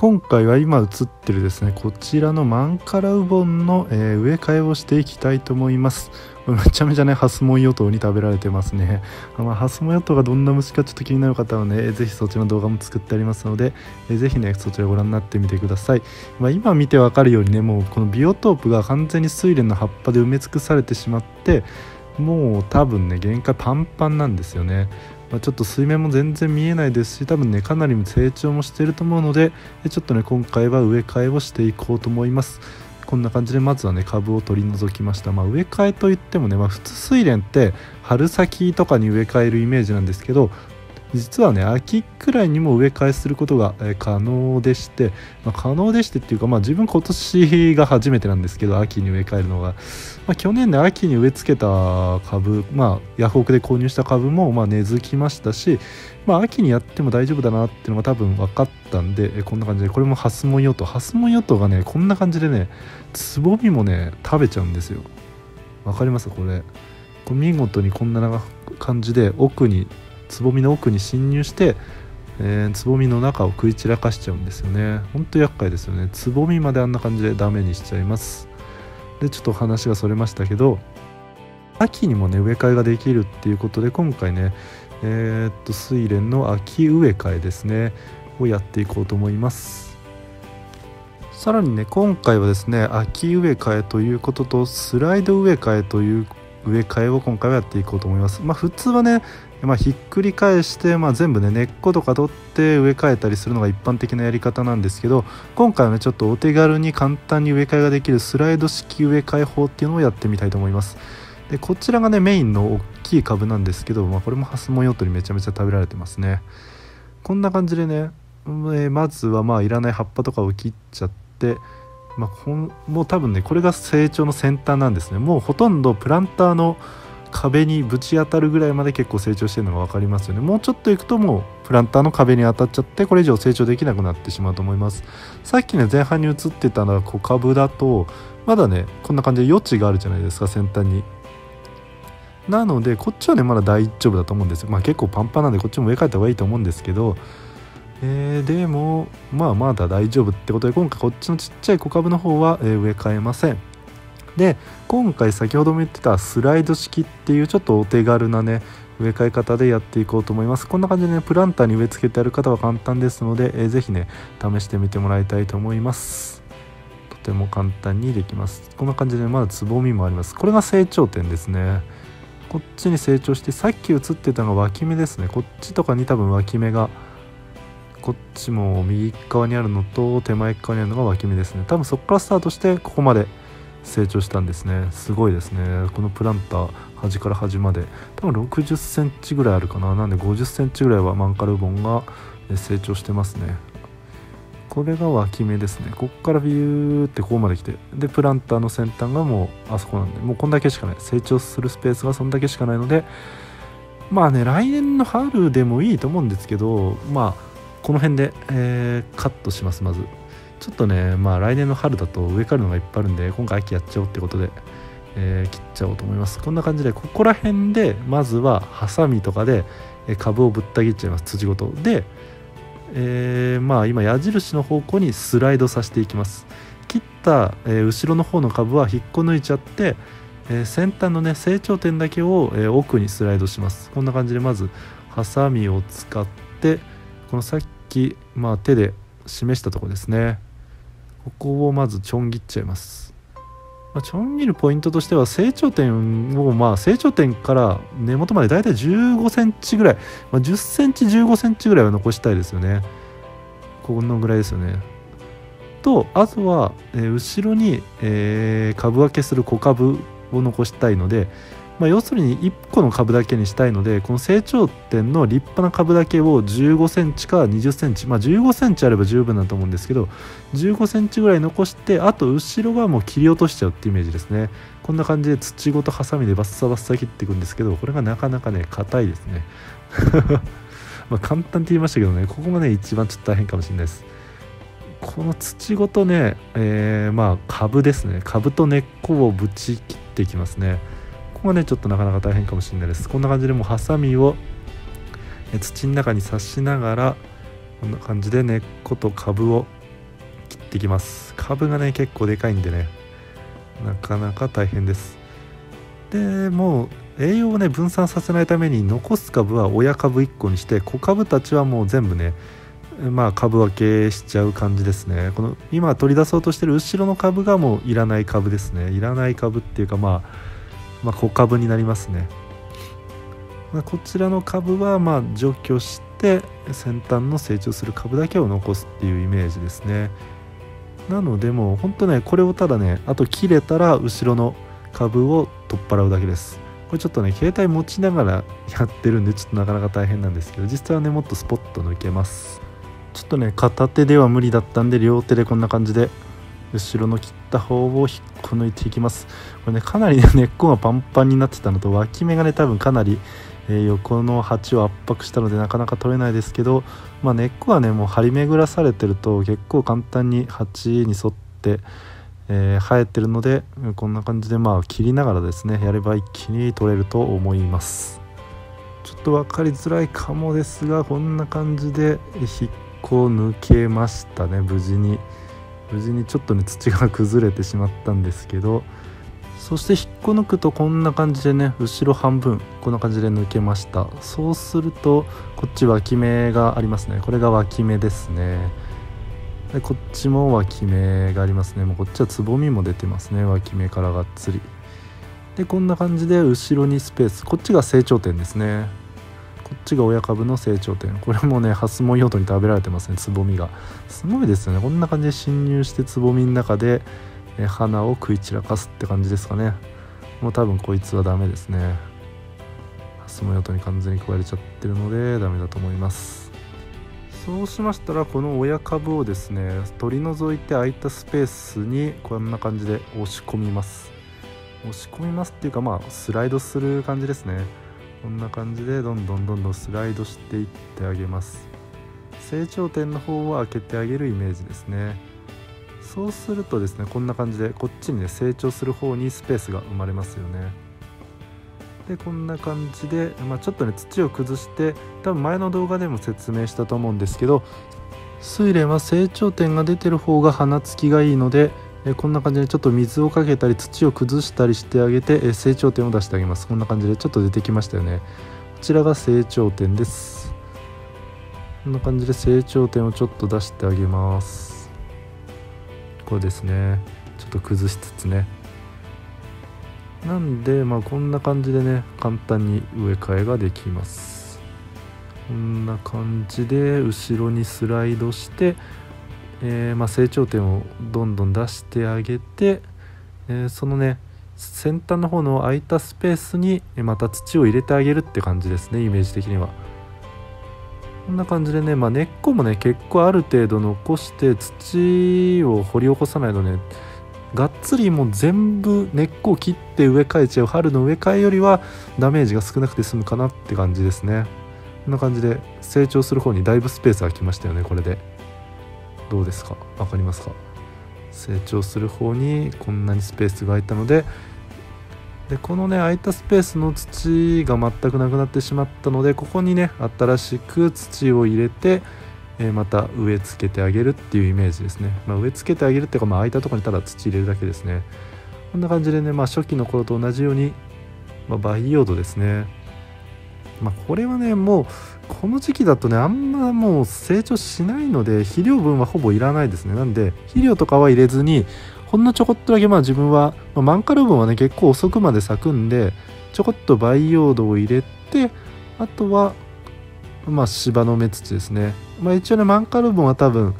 今回は今映ってるですね、こちらのマンカラウボンの植え替えをしていきたいと思います。これめちゃめちゃね、ハスモンヨトウに食べられてますね。ハスモンヨトウがどんな虫かちょっと気になる方はね、ぜひそちらの動画も作ってありますので、ぜひね、そちらご覧になってみてください。今見てわかるようにね、もうこのビオトープが完全にスイレンの葉っぱで埋め尽くされてしまって、もう多分ね、限界パンパンなんですよね。ちょっと水面も全然見えないですし、多分ねかなり成長もしていると思うので、ちょっとね今回は植え替えをしていこうと思います。こんな感じでまずはね株を取り除きました。植え替えといってもね、普通スイレンって春先とかに植え替えるイメージなんですけど、実はね秋くらいにも植え替えすることが可能でして、可能でしてっていうか、自分今年が初めてなんですけど、秋に植え替えるのが、去年ね秋に植え付けた株、ヤフオクで購入した株も根付きましたし、秋にやっても大丈夫だなっていうのが多分分かったんで、こんな感じでこれもハスモンヨトウ、ハスモンヨトウがねこんな感じでねつぼみもね食べちゃうんですよ。わかります？これ見事にこんな感じで奥に、つぼみの奥に侵入して、つぼみの中を食い散らかしちゃうんですよね。ほんと厄介ですよね。つぼみまであんな感じでダメにしちゃいます。でちょっと話がそれましたけど、秋にもね植え替えができるっていうことで、今回ねスイレンの秋植え替えですねをやっていこうと思います。さらにね今回はですね秋植え替えということとスライド植え替えという植え替えを今回はやっていこうと思います。普通はね、ひっくり返して、全部ね根っことか取って植え替えたりするのが一般的なやり方なんですけど、今回はねちょっとお手軽に簡単に植え替えができるスライド式植え替え法っていうのをやってみたいと思います。でこちらがねメインの大きい株なんですけど、これもハスモンヨトウにめちゃめちゃ食べられてますね。こんな感じでね、まずはいらない葉っぱとかを切っちゃって。もう多分ねこれが成長の先端なんですね。もうほとんどプランターの壁にぶち当たるぐらいまで結構成長してるのが分かりますよね。もうちょっといくともうプランターの壁に当たっちゃって、これ以上成長できなくなってしまうと思います。さっきね前半に映ってたのは小株だとまだねこんな感じで余地があるじゃないですか、先端に。なのでこっちはねまだ大丈夫だと思うんですよ。結構パンパンなんでこっちも植え替えた方がいいと思うんですけど、でもまだ大丈夫ってことで、今回こっちのちっちゃい小株の方は植え替えません。で今回先ほども言ってたスライド式っていうちょっとお手軽なね植え替え方でやっていこうと思います。こんな感じでねプランターに植え付けてある方は簡単ですので、是非ね試してみてもらいたいと思います。とても簡単にできます。こんな感じで、まだつぼみもあります。これが成長点ですね。こっちに成長して、さっき映ってたのが脇芽ですね。こっちとかに多分脇芽が、こっちも右側にあるのと手前側にあるのが脇芽ですね。多分そこからスタートしてここまで成長したんですね。すごいですね。このプランター端から端まで多分60センチぐらいあるかな。なんで50センチぐらいはマンカルボンが成長してますね。これが脇芽ですね。ここからビューってここまで来て、でプランターの先端がもうあそこなんで、もうこんだけしかない。成長するスペースがそんだけしかないので、来年の春でもいいと思うんですけど、この辺で、カットします。まずちょっとね、来年の春だと植え替えるのがいっぱいあるんで、今回秋やっちゃおうってことで、切っちゃおうと思います。こんな感じでここら辺でまずはハサミとかで株をぶった切っちゃいます。土ごとで、今矢印の方向にスライドさせていきます。切った、後ろの方の株は引っこ抜いちゃって、先端のね成長点だけを、奥にスライドします。こんな感じでまずハサミを使って、このさっき、手で示したところですね、ここをまずちょん切っちゃいます。ちょん切るポイントとしては、成長点を、成長点から根元までだいたい15センチぐらい、10センチ15センチぐらいは残したいですよね。このぐらいですよね。とあとは、後ろに、株分けする小株を残したいので、要するに1個の株だけにしたいので、この成長点の立派な株だけを15センチか20センチ、15センチあれば十分だと思うんですけど、15センチぐらい残して、あと後ろはもう切り落としちゃうってイメージですね。こんな感じで土ごとハサミでバッサバッサ切っていくんですけど、これがなかなかね硬いですね。簡単って言いましたけどね、ここがね一番ちょっと大変かもしれないです。この土ごとね、株ですね、株と根っこをぶち切っていきますね。ここがねちょっとなかなか大変かもしれないです。こんな感じでもうハサミを土の中に刺しながら、こんな感じで根っこと株を切ってきます。株がね結構でかいんでね、なかなか大変です。でもう栄養をね分散させないために残す株は親株1個にして、子株たちはもう全部ね、まあ株分けしちゃう感じですね。この今取り出そうとしてる後ろの株がもういらない株ですね。いらない株っていうか、まあ小株になりますね。こちらの株はまあ除去して先端の成長する株だけを残すっていうイメージですね。なのでもうほんとね、これをただね、あと切れたら後ろの株を取っ払うだけです。これちょっとね携帯持ちながらやってるんでちょっとなかなか大変なんですけど、実際はねもっとスポッと抜けます。ちょっとね片手では無理だったんで、両手でこんな感じで後ろの切った方を引っこ抜いていきます。これねかなりね根っこがパンパンになってたのと、脇芽がね多分かなり横の鉢を圧迫したのでなかなか取れないですけど、まあ、根っこはねもう張り巡らされてると結構簡単に鉢に沿って、生えてるので、こんな感じでまあ切りながらですねやれば一気に取れると思います。ちょっと分かりづらいかもですが、こんな感じで引っこ抜けましたね。無事にちょっとね土が崩れてしまったんですけど、そして引っこ抜くとこんな感じでね、後ろ半分こんな感じで抜けました。そうするとこっち脇芽がありますね。これが脇芽ですね。でこっちも脇芽がありますね。もうこっちはつぼみも出てますね。脇芽からがっつりで、こんな感じで後ろにスペース、こっちが成長点ですね。こっちが親株の成長点。これもねハスモイオトに食べられてますね。つぼみがすごいですよね。こんな感じで侵入してつぼみの中で花を食い散らかすって感じですかね。もう多分こいつはダメですね。ハスモヨトに完全に食われちゃってるのでダメだと思います。そうしましたらこの親株をですね取り除いて、空いたスペースにこんな感じで押し込みます。押し込みますっていうか、まあスライドする感じですね。こんな感じでどんどんスライドしていってあげます。成長点の方は開けてあげるイメージですね。そうするとですね、こんな感じでこっちにね成長する方にスペースが生まれますよね。でこんな感じで、まあ、ちょっとね土を崩して、多分前の動画でも説明したと思うんですけど、スイレンは成長点が出てる方が花つきがいいので、こんな感じでちょっと水をかけたり土を崩したりしてあげて、成長点を出してあげます。こんな感じでちょっと出てきましたよね。こちらが成長点です。こんな感じで成長点をちょっと出してあげます。これですね、ちょっと崩しつつね。なんでまあこんな感じでね簡単に植え替えができます。こんな感じで後ろにスライドして、まあ成長点をどんどん出してあげて、そのね先端の方の空いたスペースにまた土を入れてあげるって感じですね、イメージ的には。こんな感じでね、まあ、根っこもね結構ある程度残して、土を掘り起こさないとねがっつりもう全部根っこを切って植え替えちゃう春の植え替えよりはダメージが少なくて済むかなって感じですね。こんな感じで成長する方にだいぶスペース空きましたよね。これでどうですか、分かりますか。成長する方にこんなにスペースが空いたので、でこのね空いたスペースの土が全くなくなってしまったので、ここにね新しく土を入れて、また植え付けてあげるっていうイメージですね。まあ、植え付けてあげるっていうか、まあ、空いたところにただ土入れるだけですね。こんな感じでね、まあ、初期の頃と同じように、まあ、培養土ですね。まあ、これはねもうこの時期だとねあんまもう成長しないので肥料分はほぼいらないですね。なんで肥料とかは入れずに、ほんのちょこっとだけ、まあ自分は、まあ、マンカル分はね結構遅くまで咲くんで、ちょこっと培養土を入れて、あとはまあ芝の芽土ですね。まあ一応ねマンカル分は多分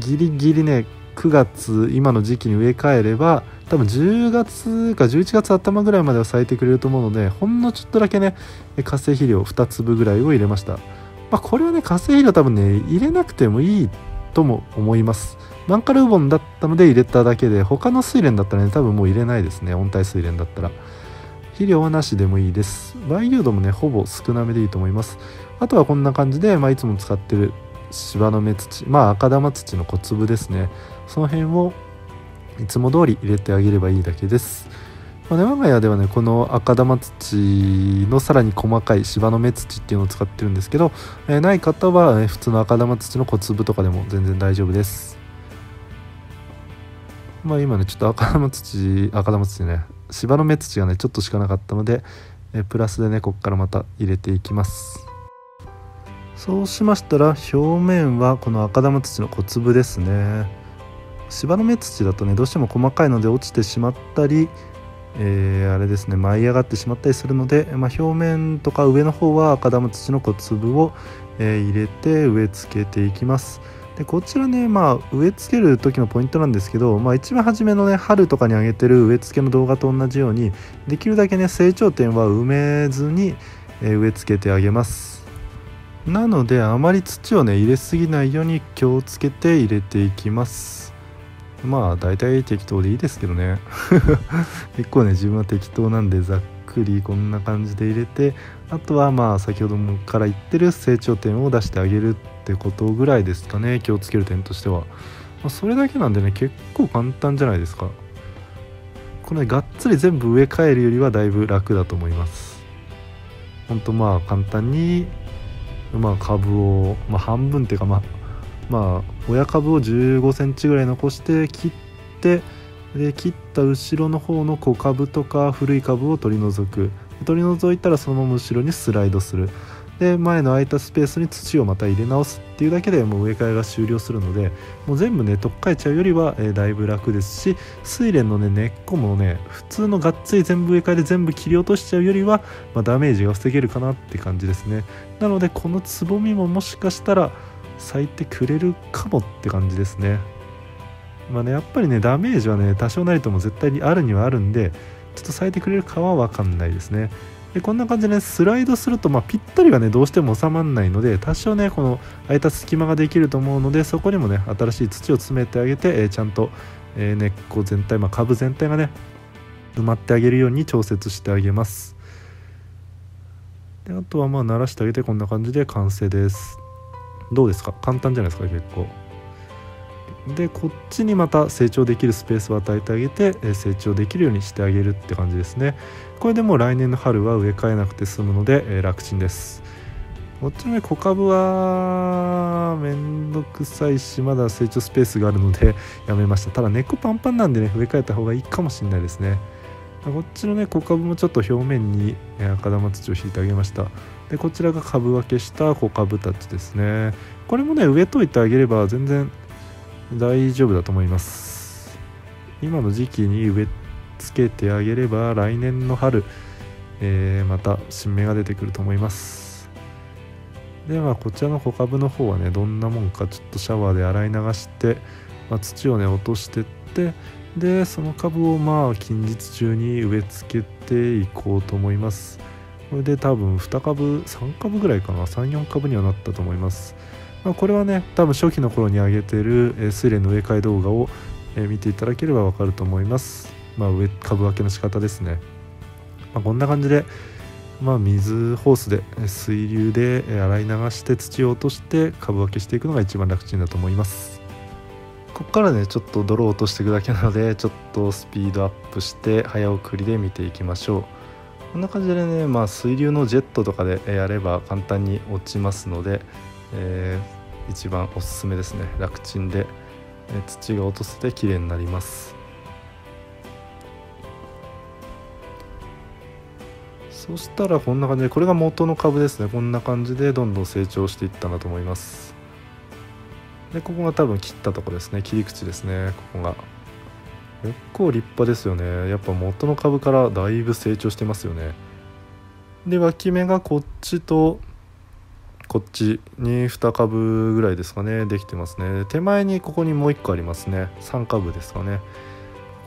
ギリギリね9月今の時期に植え替えれば多分10月か11月頭ぐらいまでは咲いてくれると思うので、ほんのちょっとだけね化成肥料2粒ぐらいを入れました。まあこれはね化成肥料多分ね入れなくてもいいとも思います。マンカルーボンだったので入れただけで、他のスイレンだったらね多分もう入れないですね。温帯スイレンだったら肥料はなしでもいいです。培養土もねほぼ少なめでいいと思います。あとはこんな感じで、まあ、いつも使ってる芝の芽土、まあ赤玉土の小粒ですね。その辺をいつも通り入れてあげればいいだけです。まあね、我が家ではねこの赤玉土のさらに細かい芝の芽土っていうのを使ってるんですけど、ない方は、普通の赤玉土の小粒とかでも全然大丈夫です。まあ、今ねちょっと赤玉土ね芝の芽土がねちょっとしかなかったので、プラスでねこっからまた入れていきます。そうしましたら表面はこの赤玉土の小粒ですね。芝の芽土だとねどうしても細かいので落ちてしまったり、あれですね、舞い上がってしまったりするので、表面とか上の方は赤玉土の小粒を、入れて植え付けていきます。でこちらね、植え付ける時のポイントなんですけど、一番初めのね春とかに上げてる植え付けの動画と同じようにできるだけね成長点は埋めずに、植え付けてあげます。なのであまり土をね入れすぎないように気をつけて入れていきます。だいたい適当でいいですけどね結構ね自分は適当なんでざっくりこんな感じで入れて、あとは先ほどから言ってる成長点を出してあげるってことぐらいですかね、気をつける点としては。それだけなんでね結構簡単じゃないですか。これがっつり全部植え替えるよりはだいぶ楽だと思います。ほんと簡単に株を半分っていうか親株を15センチぐらい残して切って、で切った後ろの方の小株とか古い株を取り除いたらそのまま後ろにスライドする。で前の空いたスペースに土をまた入れ直すっていうだけでもう植え替えが終了するので、もう全部ね取っ替えちゃうよりは、だいぶ楽ですし、スイレンのね根っこもね普通のがっつり全部植え替えで全部切り落としちゃうよりは、ダメージが防げるかなって感じですね。なのでこのつぼみももしかしたら咲いてくれるかもって感じですね。やっぱりねダメージはね多少なりとも絶対にあるにはあるんで、ちょっと咲いてくれるかは分かんないですね。でこんな感じで、スライドするとぴったりはねどうしても収まらないので、多少ねこの空いた隙間ができると思うので、そこにもね新しい土を詰めてあげて、ちゃんと、根っこ全体、株全体がね埋まってあげるように調節してあげます。であとは慣らしてあげて、こんな感じで完成です。どうですか、簡単じゃないですか結構。でこっちにまた成長できるスペースを与えてあげて、成長できるようにしてあげるって感じですね。これでもう来年の春は植え替えなくて済むので、楽ちんです。こっちの小株はめんどくさいし、まだ成長スペースがあるのでやめました。ただ根っこパンパンなんでね植え替えた方がいいかもしれないですね。こっちのね小株もちょっと表面に赤玉土を引いてあげました。でこちらが株分けした小株たちですね。これもね植えといてあげれば全然大丈夫だと思います。今の時期に植え付けてあげれば来年の春、また新芽が出てくると思います。ではこちらの小株の方はねどんなもんかちょっとシャワーで洗い流して、土をね落としてって、でその株を近日中に植え付けていこうと思います。これで多分2株3株ぐらいかな、3、4株にはなったと思います。これはね多分初期の頃に上げてるスイレンの植え替え動画を見ていただければ分かると思います。株分けの仕方ですね。こんな感じで、水ホースで水流で洗い流して土を落として株分けしていくのが一番楽ちんだと思います。ここからねちょっと泥を落としていくだけなので、ちょっとスピードアップして早送りで見ていきましょう。こんな感じでね、水流のジェットとかでやれば簡単に落ちますので、一番おすすめですね。楽ちんで、土が落とせてきれいになります。そしたらこんな感じで、これが元の株ですね。こんな感じでどんどん成長していったなと思います。でここが多分切ったとこですね、切り口ですね。ここが結構立派ですよね。やっぱ元の株からだいぶ成長してますよね。で脇芽がこっちとこっちに2株ぐらいですかねできてますね。手前にここにもう1個ありますね。3株ですかね。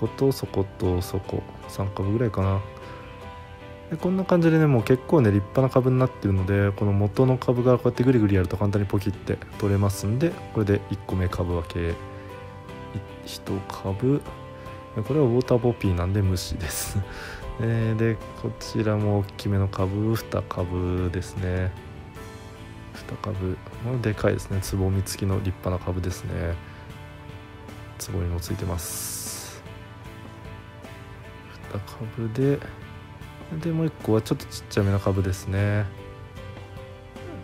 こことそことそこ3株ぐらいかな。でこんな感じでねもう結構ね立派な株になってるので、この元の株がこうやってぐりぐりやると簡単にポキって取れますんで、これで1個目株分け1株。これはウォーターポピーなんで無視ですでこちらも大きめの株2株ですね。2株でかいですね。つぼみ付きの立派な株ですね。つぼみもついてます。2株でもう1個はちょっとちっちゃめの株ですね。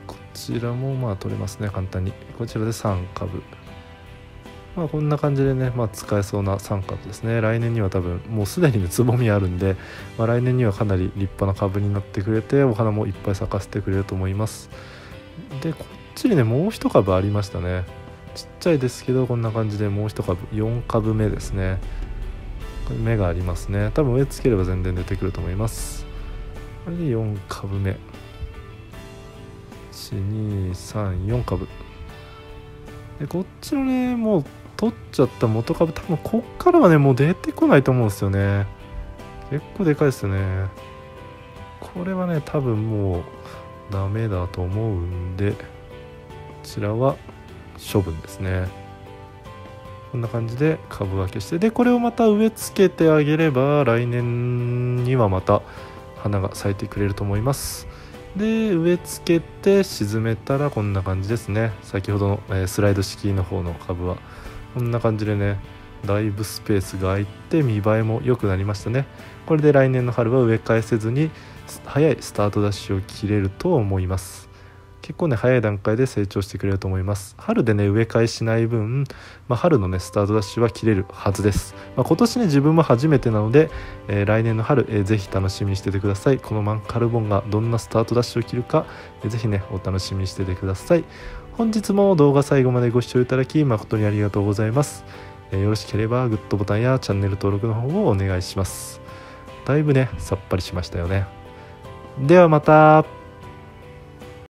こちらも取れますね簡単に。こちらで3株まあ、こんな感じでね、まあ、使えそうな3株ですね。来年には多分もうすでにつぼみあるんで、まあ、来年にはかなり立派な株になってくれて、お花もいっぱい咲かせてくれると思います。でこっちにねもう一株ありましたね。ちっちゃいですけどこんな感じでもう一株、4株目ですね。芽がありますね。多分植えつければ全然出てくると思います。これで4株目、1234株で、こっちのねもう取っちゃった元株、多分こっからはねもう出てこないと思うんですよね。結構でかいですよね。これはね多分もうダメだと思うんで、こちらは処分ですね。こんな感じで株分けして、でこれをまた植え付けてあげれば来年にはまた花が咲いてくれると思います。で植え付けて沈めたらこんな感じですね。先ほどのスライド式の方の株はこんな感じでね、だいぶスペースが空いて見栄えも良くなりましたね。これで来年の春は植え替えせずに早いスタートダッシュを切れると思います。結構ね早い段階で成長してくれると思います。春でね植え替えしない分、まあ、春のねスタートダッシュは切れるはずです。まあ、今年ね自分も初めてなので、来年の春、ぜひ楽しみにしててください。このマンカルボンがどんなスタートダッシュを切るか、ぜひねお楽しみにしててください。本日も動画最後までご視聴いただき誠にありがとうございます。よろしければグッドボタンやチャンネル登録の方をお願いします。だいぶねさっぱりしましたよね。ではまた。